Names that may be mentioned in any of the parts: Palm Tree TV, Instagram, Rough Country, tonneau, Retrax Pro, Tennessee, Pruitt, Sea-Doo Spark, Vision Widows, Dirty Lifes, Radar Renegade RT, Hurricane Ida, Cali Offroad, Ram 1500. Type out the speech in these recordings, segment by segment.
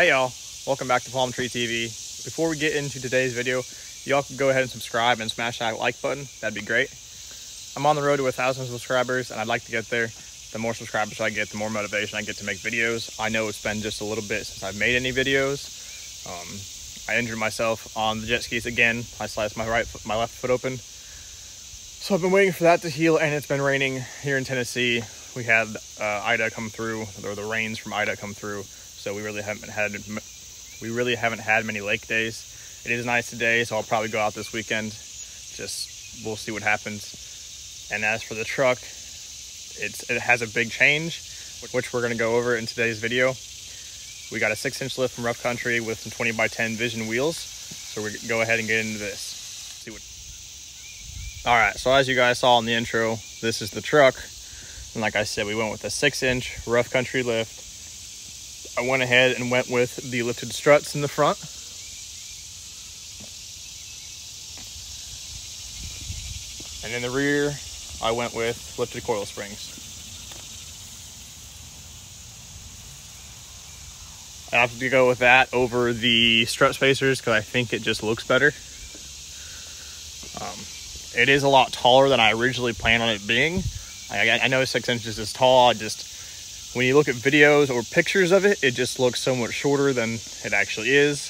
Hey y'all, welcome back to Palm Tree TV. Before we get into today's video, y'all can go ahead and subscribe and smash that like button. That'd be great. I'm on the road to 1,000 subscribers and I'd like to get there. The more subscribers I get, the more motivation I get to make videos. I know it's been just a little bit since I've made any videos. I injured myself on the jet skis again. I sliced my left foot open. So I've been waiting for that to heal, and it's been raining here in Tennessee. We had Ida come through, or the rains from Ida come through. So we really haven't had many lake days. It is nice today, so I'll probably go out this weekend. Just we'll see what happens. And as for the truck, it has a big change, which we're going to go over in today's video. We got a 6-inch lift from Rough Country with some 20x10 Vision wheels. So we go ahead and get into this. See what. All right, so as you guys saw in the intro, this is the truck. And like I said, we went with a 6-inch Rough Country lift. I went ahead and went with the lifted struts in the front. And in the rear, I went with lifted coil springs. I have to go with that over the strut spacers because I think it just looks better. It is a lot taller than I originally planned on it being. I know 6 inches is tall. When you look at videos or pictures of it, it just looks so much shorter than it actually is.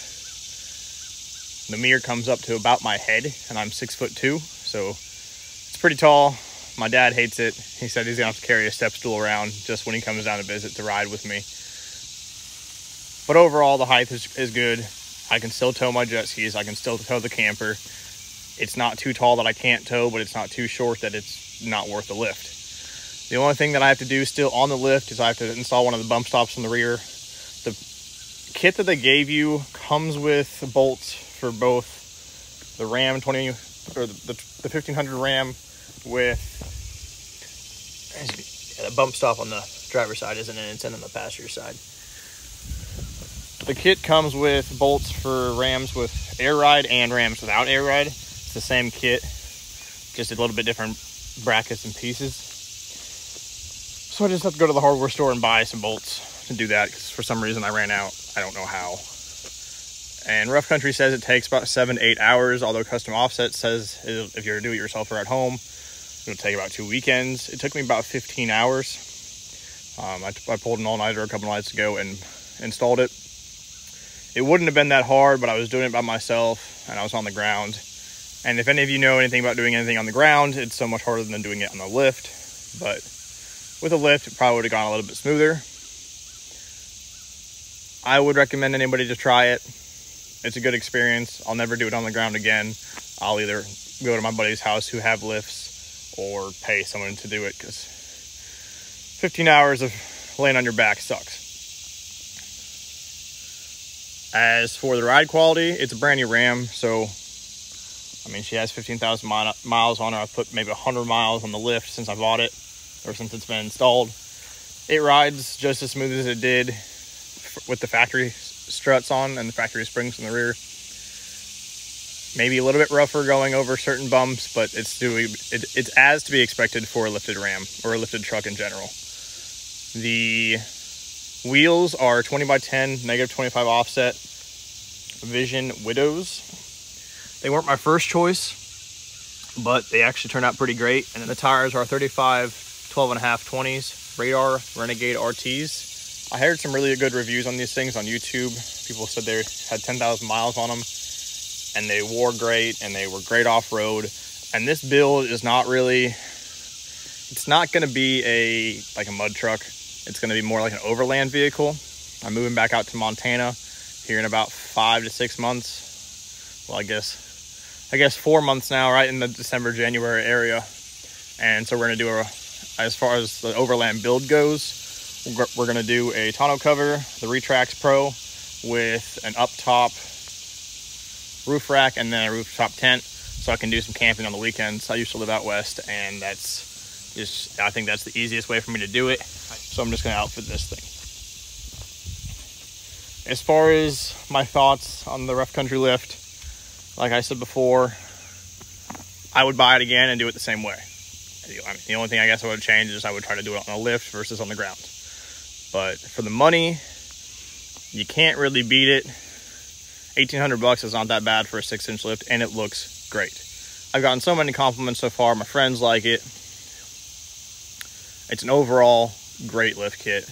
The mirror comes up to about my head, and I'm 6'2", so it's pretty tall. My dad hates it. He said he's gonna have to carry a step stool around just when he comes down to visit to ride with me. But overall, the height is good. I can still tow my jet skis. I can still tow the camper. It's not too tall that I can't tow, but it's not too short that it's not worth a lift. The only thing that I have to do still on the lift is I have to install one of the bump stops in the rear. The kit that they gave you comes with bolts for both the Ram 20 or the 1500 Ram with the bump stop on the driver's side isn't in, it's in on the passenger side. The kit comes with bolts for Rams with air ride and Rams without air ride. It's the same kit, just a little bit different brackets and pieces. So I just have to go to the hardware store and buy some bolts to do that because for some reason I ran out. I don't know how. And Rough Country says it takes about 7 to 8 hours, although Custom Offset says if you're a do-it-yourselfer at home, it'll take about 2 weekends. It took me about 15 hours. I pulled an all-nighter a couple nights ago and installed it. It wouldn't have been that hard, but I was doing it by myself and I was on the ground. And if any of you know anything about doing anything on the ground, it's so much harder than doing it on the lift, but with a lift, it probably would have gone a little bit smoother. I would recommend anybody to try it. It's a good experience. I'll never do it on the ground again. I'll either go to my buddy's house who have lifts or pay someone to do it because 15 hours of laying on your back sucks. As for the ride quality, it's a brand new Ram. So, I mean, she has 15,000 miles on her. I've put maybe 100 miles on the lift since I bought it, or since it's been installed. It rides just as smooth as it did with the factory struts on and the factory springs in the rear. Maybe a little bit rougher going over certain bumps, but it's as to be expected for a lifted Ram or a lifted truck in general. The wheels are 20x10 -25 offset Vision Widows. They weren't my first choice, but they actually turned out pretty great. And then the tires are 35 12.5 20s, Radar Renegade RTs. I heard some really good reviews on these things on YouTube. People said they had 10,000 miles on them, and they wore great, and they were great off-road. And this build is not really, it's not gonna be like a mud truck. It's gonna be more like an overland vehicle. I'm moving back out to Montana here in about 5 to 6 months. Well, I guess 4 months now, right in the December, January area. And so we're gonna do as far as the overland build goes, we're going to do a tonneau cover, the Retrax Pro, with an up-top roof rack and then a rooftop tent, so I can do some camping on the weekends. I used to live out west, and I think that's the easiest way for me to do it, so I'm just going to outfit this thing. As far as my thoughts on the Rough Country lift, like I said before, I would buy it again and do it the same way. I mean, the only thing I guess I would change is I would try to do it on a lift versus on the ground. But for the money, You can't really beat it. 1800 bucks is not that bad for a 6-inch lift, and it looks great. I've gotten so many compliments so far. My friends like it. It's an overall great lift kit.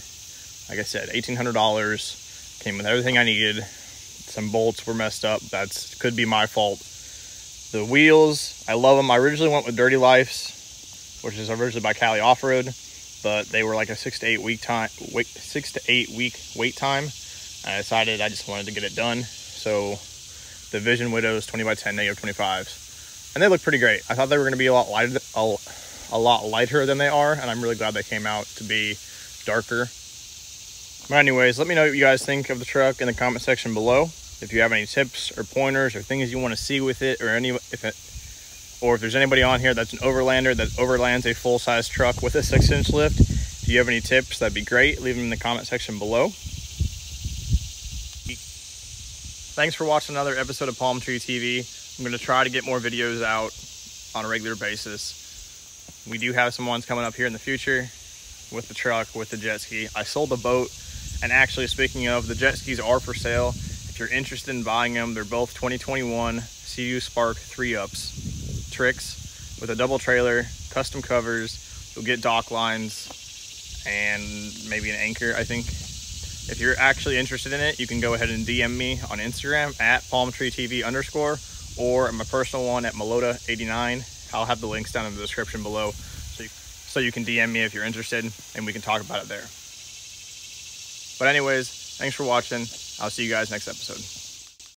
Like I said, $1,800, came with everything I needed. Some bolts were messed up. That's could be my fault. The wheels, I love them. I originally went with Dirty Lifes, which is originally by Cali Offroad, but they were like a 6 to 8 week wait time. And I decided I just wanted to get it done. So the Vision Widows 20x10 negative 25s. And they look pretty great. I thought they were going to be a lot lighter than they are, and I'm really glad they came out to be darker. But anyways, let me know what you guys think of the truck in the comment section below. If you have any tips or pointers or things you want to see with it, or if there's anybody on here that's an overlander that overlands a full-size truck with a 6-inch lift, if you have any tips, that'd be great. Leave them in the comment section below. Thanks for watching another episode of Palm Tree TV. I'm going to try to get more videos out on a regular basis. We do have some ones coming up here in the future with the truck, with the jet ski. I sold the boat, and actually, speaking of, the jet skis are for sale. If you're interested in buying them, they're both 2021 Sea-Doo Spark 3-ups tricks with a double trailer, custom covers. You'll get dock lines and maybe an anchor, I think. If you're actually interested in it, you can go ahead and DM me on Instagram at palmtreetv_. Or my personal one at Melota89. I'll have the links down in the description below, so you can DM me if you're interested, and we can talk about it there. But anyways, thanks for watching. I'll see you guys next episode.